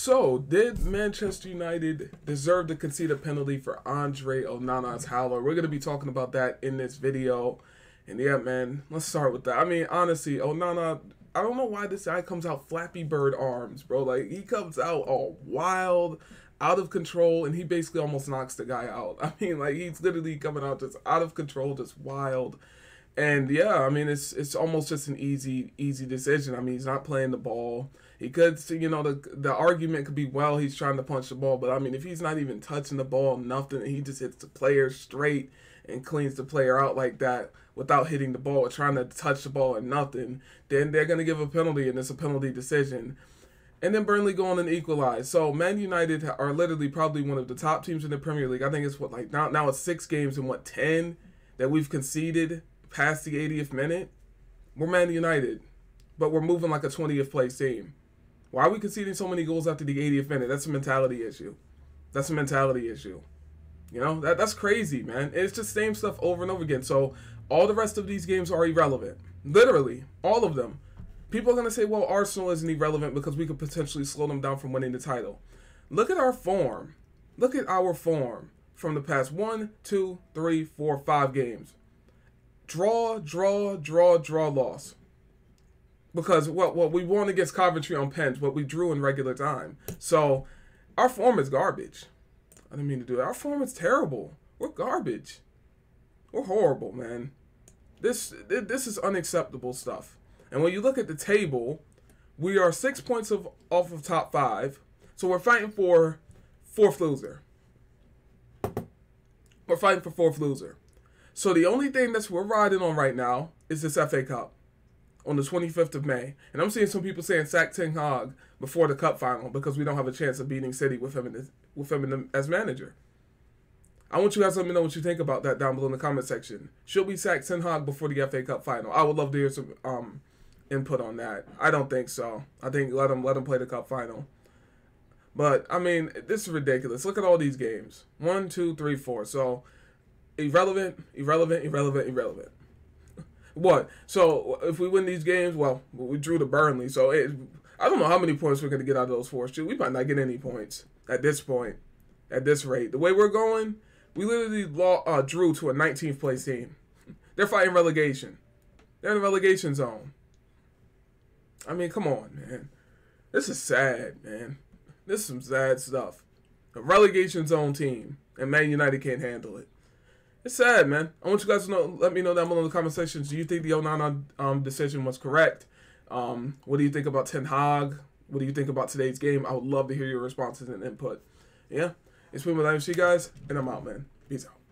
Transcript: So, did Manchester United deserve to concede a penalty for Andre Onana's howler? We're going to be talking about that in this video. And yeah, man, let's start with that. I mean, honestly, Onana, I don't know why this guy comes out Flappy Bird arms, bro. Like, he comes out all wild, out of control, and he basically almost knocks the guy out. I mean, like, he's literally coming out just out of control, just wild. And yeah, I mean, it's almost just an easy decision. I mean, he's not playing the ball. He could, you know, the argument could be, well, he's trying to punch the ball. But, I mean, if he's not even touching the ball, nothing, he just hits the player straight and cleans the player out like that without hitting the ball or trying to touch the ball and nothing, then they're going to give a penalty, and it's a penalty decision. And then Burnley go on and equalize. So, Man United are literally probably one of the top teams in the Premier League. I think it's, what, like, now it's 6 games in, what, 10 that we've conceded past the 80th minute. We're Man United, but we're moving like a 20th place team. Why are we conceding so many goals after the 80th minute? That's a mentality issue. That's a mentality issue. You know, that's crazy, man. It's just same stuff over and over again. So all the rest of these games are irrelevant. Literally, all of them. People are going to say, well, Arsenal isn't irrelevant because we could potentially slow them down from winning the title. Look at our form. Look at our form from the past 1, 2, 3, 4, 5 games. Draw, draw, draw, draw, loss. Because what we won against Coventry on pens, what we drew in regular time. So our form is garbage. I didn't mean to do that. Our form is terrible. We're garbage. We're horrible, man. This is unacceptable stuff. And when you look at the table, we are 6 points off of top 5. So we're fighting for 4th loser. We're fighting for 4th loser. So the only thing that we're riding on right now is this FA Cup on the 25th of May. And I'm seeing some people saying sack Ten Hag before the cup final because we don't have a chance of beating City with him as manager. I want you guys to let me know what you think about that down below in the comment section. Should we sack Ten Hag before the FA Cup final? I would love to hear some input on that. I don't think so. I think let him play the cup final. But, I mean, this is ridiculous. Look at all these games. 1, 2, 3, 4. So, irrelevant, irrelevant, irrelevant, irrelevant. What? So, if we win these games, well, we drew to Burnley. So, I don't know how many points we're going to get out of those 4. Shoot, we might not get any points at this point, at this rate. The way we're going, we literally drew to a 19th place team. They're fighting relegation. They're in the relegation zone. I mean, come on, man. This is sad, man. This is some sad stuff. A relegation zone team, and Man United can't handle it. It's sad, man. I want you guys to know, let me know down below in the comment section. Do you think the Onana decision was correct? What do you think about Ten Hag? What do you think about today's game? I would love to hear your responses and input. Yeah, it's been with IMC, guys, and I'm out, man. Peace out.